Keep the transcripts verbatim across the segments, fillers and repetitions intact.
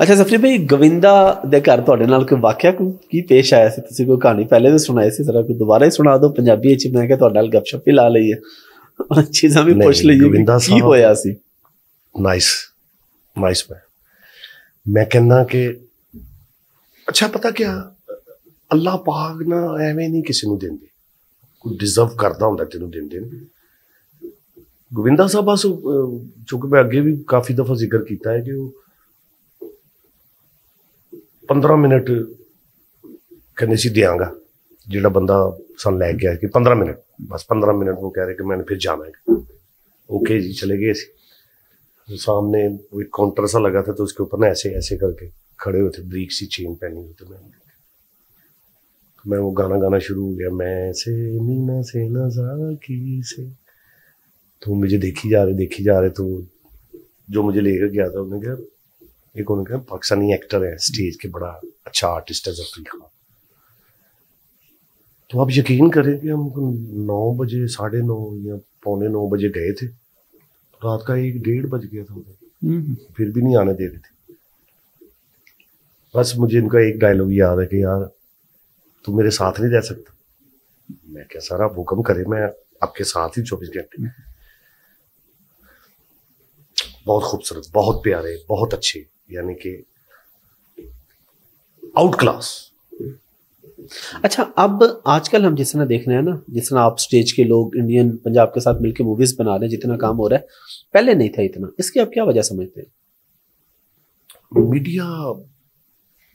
अच्छा जफरी भाई, गोविंदा दे घर तुहाडे नाल कोई वाकया की पेश आया सी? तुसीं कोई कहानी पहले तो सुनाई सी, जरा कोई दोबारा ही सुना दो पंजाबी विच। मैं कहा तुहाडे नाल गपशप भी ला लईए और चीज़ां भी पुछ लईए की होया सी। Nice nice. मैं मैं कहना कि अच्छा पता क्या, अल्लाह पाक ना एवें नहीं किसी नूं दिंदे, कोई डिजर्व करदा हुंदा तेनूं दिंदे। गोविंदा साहब बस, चूंकि मैं अगे भी काफ़ी दफ़ा जिक्र किया है कि वो पंद्रह मिनट कहने से देंगा, जोड़ा बंदा सन लै गया कि पंद्रह मिनट बस पंद्रह मिनट वो कह रहे कि मैंने फिर जाना है। ओके जी, चले गए थे। सामने वो एक काउंटर सा लगा था, तो उसके ऊपर ना ऐसे ऐसे करके खड़े हुए थे, ब्रीक सी चेन पहनी हुई। तो मैं मैं वो गाना गाना शुरू हो गया, मैं से मीना से नज़ारा की से। तो मुझे देखी जा रहे देखी जा रहे तो जो मुझे लेकर गया था उन्होंने कहा, एक उन्होंने कहा पाकिस्तानी एक्टर है, स्टेज के बड़ा अच्छा आर्टिस्ट है जफरी खान। तो आप यकीन करें कि हम नौ बजे साढ़े नौ या पौने नौ बजे गए थे, रात का एक डेढ़ बज गया था, फिर भी नहीं आने दे रहे थे। बस मुझे इनका एक डायलॉग याद है कि यार तुम मेरे साथ नहीं रह सकता। मैं क्या सर आप हुक्म करें, मैं आपके साथ ही चौबीस घंटे। बहुत खूबसूरत, बहुत प्यारे, बहुत अच्छे, यानी कि आउट क्लास। अच्छा, अब आजकल हम जिस तरह देख रहे हैं ना, जिस तरह आप स्टेज के लोग इंडियन पंजाब के साथ मिलकर मूवीज बना रहे हैं, जितना काम हो रहा है पहले नहीं था इतना, इसकी आप क्या वजह समझते हैं? मीडिया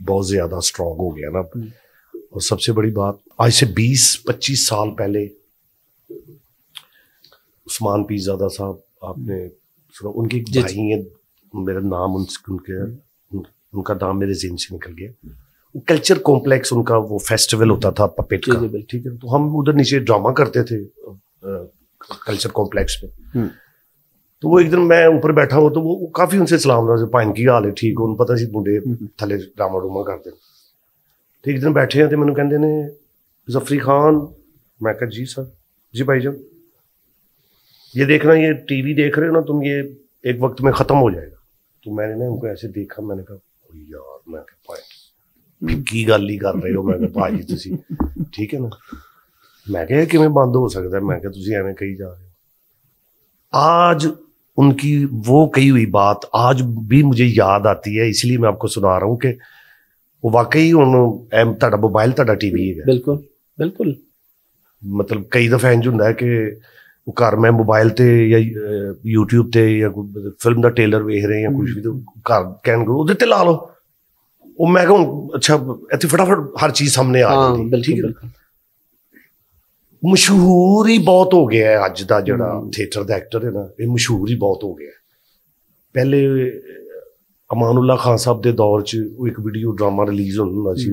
बहुत ज्यादा स्ट्रांग हो गया ना। और सबसे बड़ी बात, आज से बीस पच्चीस साल पहले उस्मान पी जादा साहब, आपने सुना? उनके एक भाई हैं, मेरा नाम उनके उन, उनका नाम मेरे जिन से निकल गया। वो कल्चर कॉम्प्लेक्स, उनका वो फेस्टिवल होता था पपेट का, ठीक है? तो हम उधर नीचे ड्रामा करते थे कल्चर कॉम्प्लेक्स में। तो वो एकदम मैं ऊपर बैठा हो तो वो, वो काफी उनसे सलाम था, पाइन की हाल है ठीक हो, पता सी मुंडे थले ड्रामा रूमा करते। तो एक दिन बैठे हैं तो मैंने कहते ने जफरी खान, मैं कहा जी सर, जी भाई जान, ये देखना, ये टीवी देख रहे हो ना तुम, ये एक वक्त में खत्म हो जाएगा। तो मैंने ना उनको ऐसे देखा, मैंने कहा यार, मैं भाई की गल ही कर रहे हो, मैं भाजी तुसी ठीक है ना, मैं कहा कि मैं बंद हो सकता है, मैं कहा तुसी एवें कही जा रहे हो। आज उनकी वो कही हुई बात आज भी मुझे याद आती है, इसलिए मैं आपको सुना रहा हूँ कि वो वाकई हम तुहाडा मोबाइल तुहाडा टीवी है। बिल्कुल बिल्कुल। मतलब कई दफा इंज हुंदा है कि घर मैं मोबाइल ते या यूट्यूब ते या फिल्म का टेलर वेख रहे हैं कुछ भी, तो घर कैन करो उधर ते ला लो, वो मैं कहूँ अच्छा इतने फटाफट हर चीज सामने आ जाती, ठीक है? मशहूर ही बहुत हो गया है अज का जरा थिएटर का एक्टर है ना, ये मशहूर ही बहुत हो गया है। पहले अमानुल्लाह खान साहब के दौर च एक वीडियो ड्रामा रिलीज होना सी,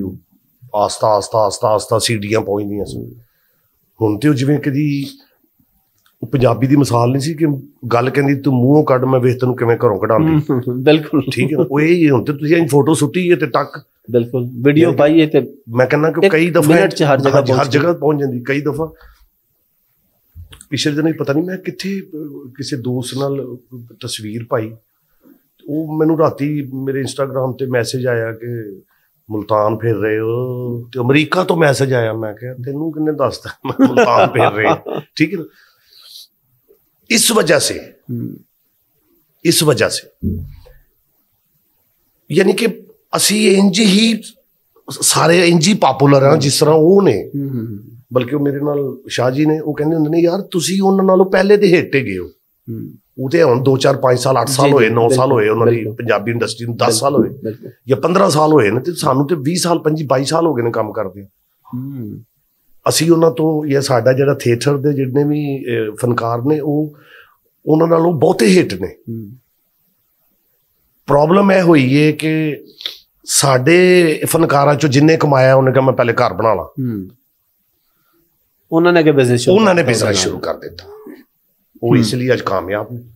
आस्ता आस्ता आस्ता आस्ता सीढ़ियाँ पहुँचदियाँ सी। हुण तो जिवें कदी पंजाबी दी मिसाल नहीं सी कि गल कहंदी तू मूहों कढ मैं वेख तैनूं किवें घरों कढांदी। बिल्कुल ठीक है। ओए ये हुण ते तुसीं फोटो सुट्टी है ते टक, बिल्कुल वीडियो पाई है ते मैं कहना कि कई दफा मिनट च हर जगह हर जगह पहुंच जांदी। कई दफा पिछले दिन पता नहीं मैं कित्थे किसी दोस्त नाल तस्वीर पाई, वो मैनूं राती मेरे इंस्टाग्राम ते मैसेज आया कि मुल्तान फिर रहे हो, ते अमरीका तो मैसेज आया, मैं कहा तैनूं किन्ने दसदा मैं मुल्तान फिर रहे, ठीक है? इस वजह से इस वजह से यानी कि असी इंज ही सारे इंज ही पॉपुलर हैं जिस तरह वो ने। बल्कि मेरे नाल शाह जी ने वो कहंदे हुंदे ने यार तुसी उन्हां नालों पहले ते हिट गए हो, वो ते हुण दो चार पांच साल आठ साल होए नौ साल होए उन्हां दी पंजाबी इंडस्ट्री नूं, दस साल होए या पंद्रह साल होए ने, ते सानूं ते बीस साल पंजी बाई साल हो गए ने काम करदे। ਅਸੀਂ ਉਹਨਾਂ ਤੋਂ ਜਾਂ ਸਾਡਾ ਜਿਹੜਾ ਥੀਏਟਰ ਦੇ ਜਿੰਨੇ ਵੀ ਫਨਕਾਰ ਨੇ ਉਹ ਉਹਨਾਂ ਨਾਲੋਂ ਬਹੁਤੇ ਹਿੱਟ ਨੇ। ਪ੍ਰੋਬਲਮ ਇਹ ਹੋਈ ਏ ਕਿ ਸਾਡੇ ਫਨਕਾਰਾਂ ਚੋਂ ਜਿੰਨੇ ਕਮਾਇਆ ਉਹਨੇ ਕਿਹਾ ਮੈਂ ਪਹਿਲੇ ਘਰ ਬਣਾ ਲਾ, ਉਹਨਾਂ ਨੇ ਅੱਗੇ ਬਿਜ਼ਨਸ ਉਹਨਾਂ ਨੇ ਬਿਜ਼ਨਸ ਸ਼ੁਰੂ ਕਰ ਦਿੱਤਾ, ਉਹ ਇਸ ਲਈ ਅੱਜ ਕਾਮਯਾਬ ਨੇ।